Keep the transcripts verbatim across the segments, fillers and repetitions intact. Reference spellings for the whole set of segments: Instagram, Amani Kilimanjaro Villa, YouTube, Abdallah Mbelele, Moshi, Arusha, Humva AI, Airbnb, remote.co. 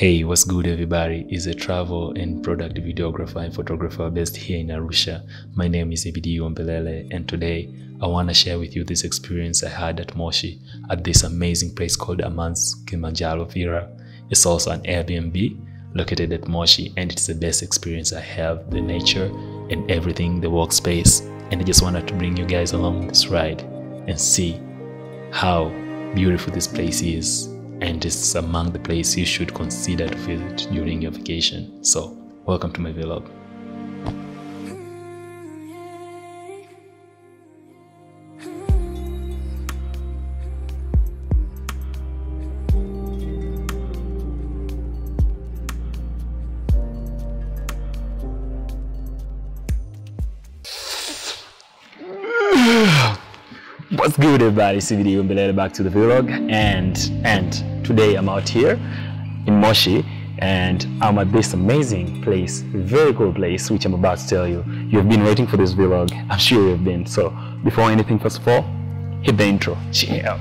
Hey, what's good everybody? Is a travel and product videographer and photographer based here in Arusha. My name is Abdallah Mbelele, and today I want to share with you this experience I had at Moshi at this amazing place called Amani Kilimanjaro Villa. It's also an Airbnb located at Moshi, and it's the best experience I have, the nature and everything, the workspace. And I just wanted to bring you guys along this ride and see how beautiful this place is. And it's among the places you should consider to visit during your vacation. So, welcome to my vlog. What's good everybody, it's Abdallah Mbelele back to the vlog, and and today I'm out here in Moshi and I'm at this amazing place, very cool place, which I'm about to tell you. You've been waiting for this vlog, I'm sure you've been. So before anything, first of all, hit the intro. Check out.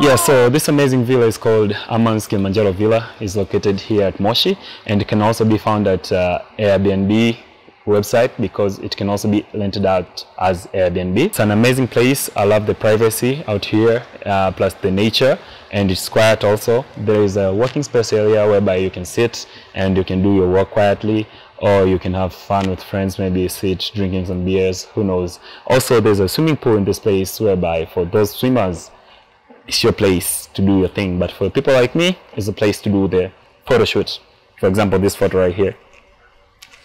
Yeah, so this amazing villa is called Amani Kilimanjaro Villa. It's located here at Moshi, and it can also be found at uh, Airbnb website, because it can also be rented out as Airbnb. It's an amazing place. I love the privacy out here, uh, plus the nature, and it's quiet also. There is a working space area whereby you can sit and you can do your work quietly, or you can have fun with friends, maybe sit drinking some beers, who knows. Also, there's a swimming pool in this place whereby for those swimmers, it's your place to do your thing, but for people like me, it's a place to do the photo shoot. For example, this photo right here.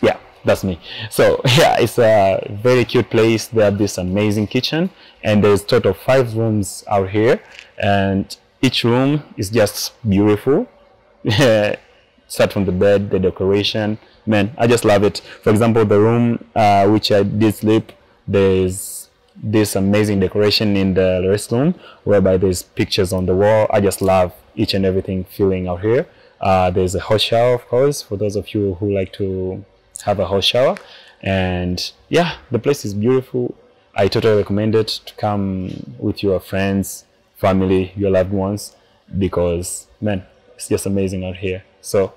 Yeah, that's me. So yeah, it's a very cute place. They have this amazing kitchen, and there's total five rooms out here, and each room is just beautiful. Start from the bed, the decoration. Man, I just love it. For example, the room uh, which I did sleep, there's this amazing decoration in the restroom whereby there's pictures on the wall. I just love each and everything feeling out here. Uh, there's a hot shower, of course, for those of you who like to have a hot shower. And yeah, the place is beautiful. I totally recommend it to come with your friends, family, your loved ones, because man, it's just amazing out here. So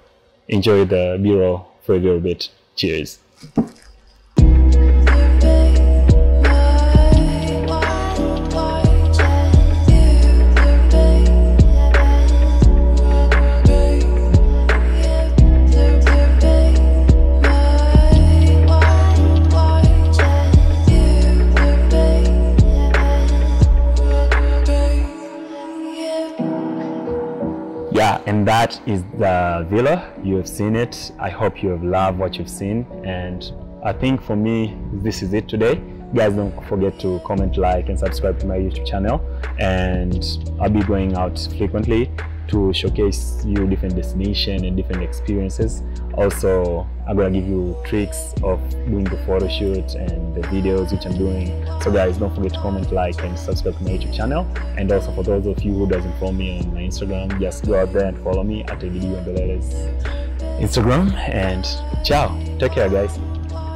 enjoy the bureau for a little bit. Cheers. Yeah, and that is the villa. You have seen it. I hope you have loved what you've seen, and I think for me this is it today. Guys, don't forget to comment, like and subscribe to my YouTube channel, and I'll be going out frequently to showcase you different destinations and different experiences. Also, I'm gonna give you tricks of doing the photo shoot and the videos which I'm doing. So guys, don't forget to comment, like and subscribe to my YouTube channel. And also for those of you who doesn't follow me on my Instagram, just go out there and follow me at Abdallah Mbelele's Instagram. And ciao, take care guys,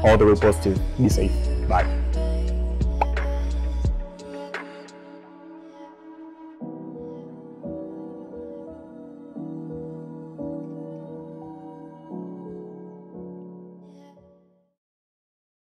all the way positive, be safe, bye.